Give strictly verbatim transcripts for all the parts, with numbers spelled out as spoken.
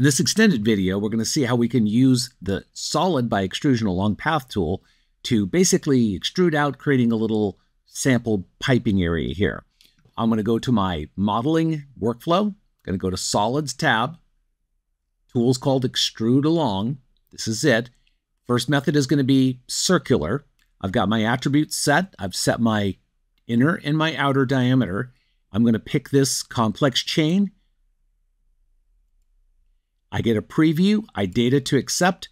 In this extended video, we're going to see how we can use the Solid by Extrusion Along Path tool to basically extrude out, creating a little sample piping area here. I'm going to go to my modeling workflow. I'm going to go to Solids tab. Tool's called Extrude Along. This is it. First method is going to be circular. I've got my attributes set. I've set my inner and my outer diameter. I'm going to pick this complex chain. I get a preview, I data to accept.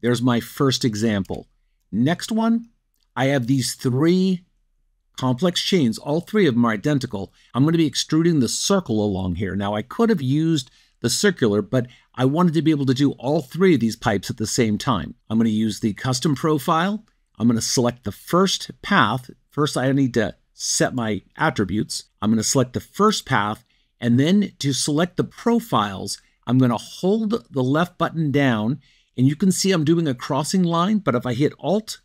There's my first example. Next one, I have these three complex chains. All three of them are identical. I'm going to be extruding the circle along here. Now, I could have used the circular, but I wanted to be able to do all three of these pipes at the same time. I'm going to use the custom profile. I'm going to select the first path. First, I need to set my attributes. I'm going to select the first path, and then to select the profiles, I'm going to hold the left button down, and you can see I'm doing a crossing line, but if I hit Alt,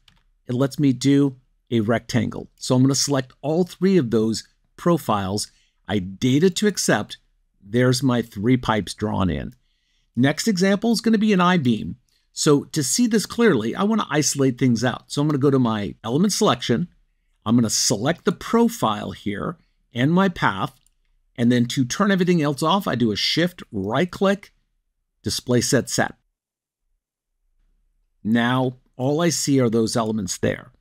it lets me do a rectangle. So I'm going to select all three of those profiles. I data to accept. There's my three pipes drawn in. Next example is going to be an I-beam. So to see this clearly, I want to isolate things out. So I'm going to go to my element selection. I'm going to select the profile here and my path. And then to turn everything else off, I do a shift, right click, display set set. Now, all I see are those elements there.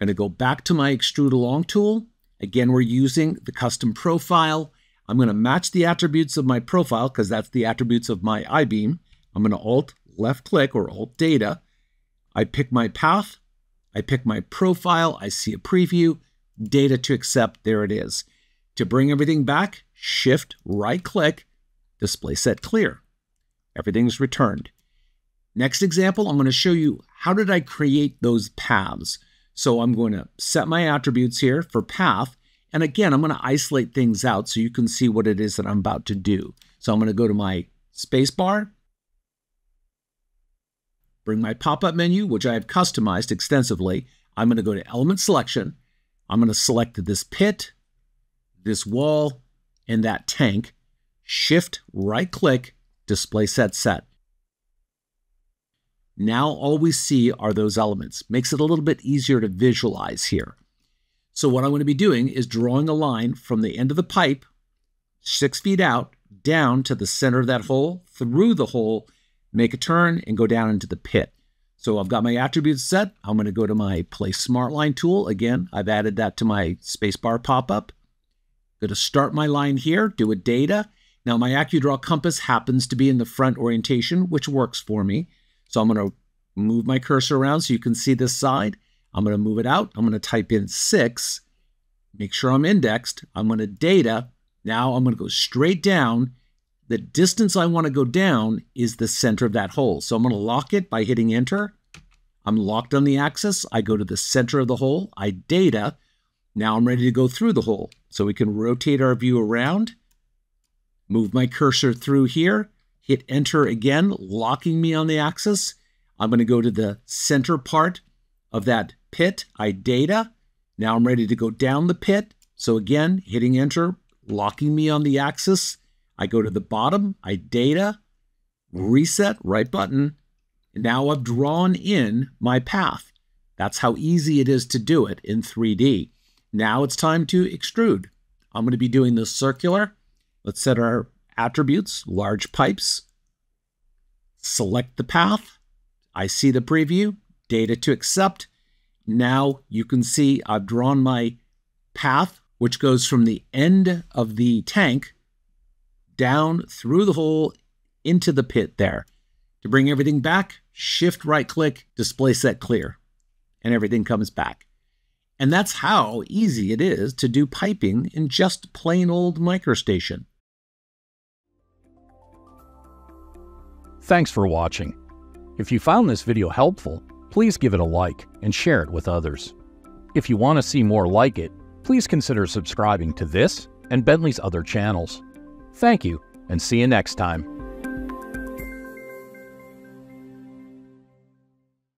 I'm going to go back to my extrude along tool. Again, we're using the custom profile. I'm going to match the attributes of my profile because that's the attributes of my I-beam. I'm going to alt left click or alt data. I pick my path. I pick my profile. I see a preview, data to accept. There it is. To bring everything back, shift, right click, display set clear. Everything's returned. Next example, I'm going to show you how did I create those paths. So I'm going to set my attributes here for path. And again, I'm going to isolate things out so you can see what it is that I'm about to do. So I'm going to go to my space bar, bring my pop-up menu, which I have customized extensively. I'm going to go to element selection. I'm going to select this pit, this wall, and that tank, shift, right click, display set set. Now all we see are those elements. Makes it a little bit easier to visualize here. So what I'm going to be doing is drawing a line from the end of the pipe, six feet out, down to the center of that hole, through the hole, make a turn, and go down into the pit. So I've got my attributes set. I'm going to go to my Place Smart Line tool. Again, I've added that to my spacebar pop-up. Going to start my line here, do a data. Now my AccuDraw compass happens to be in the front orientation, which works for me. So I'm going to move my cursor around so you can see this side. I'm going to move it out. I'm going to type in six, make sure I'm indexed. I'm going to data. Now I'm going to go straight down. The distance I want to go down is the center of that hole. So I'm going to lock it by hitting enter. I'm locked on the axis. I go to the center of the hole. I data. Now I'm ready to go through the hole. So we can rotate our view around, move my cursor through here, hit enter again, locking me on the axis. I'm going to go to the center part of that pit. I data. Now I'm ready to go down the pit. So again, hitting enter, locking me on the axis. I go to the bottom. I data, reset, right button. And now I've drawn in my path. That's how easy it is to do it in three D. Now it's time to extrude. I'm going to be doing the circular. Let's set our attributes, large pipes. Select the path. I see the preview, data to accept. Now you can see I've drawn my path, which goes from the end of the tank down through the hole into the pit there. To bring everything back, shift right click, display set clear, and everything comes back. And that's how easy it is to do piping in just plain old MicroStation. Thanks for watching. If you found this video helpful, please give it a like and share it with others. If you want to see more like it, please consider subscribing to this and Bentley's other channels. Thank you, and see you next time.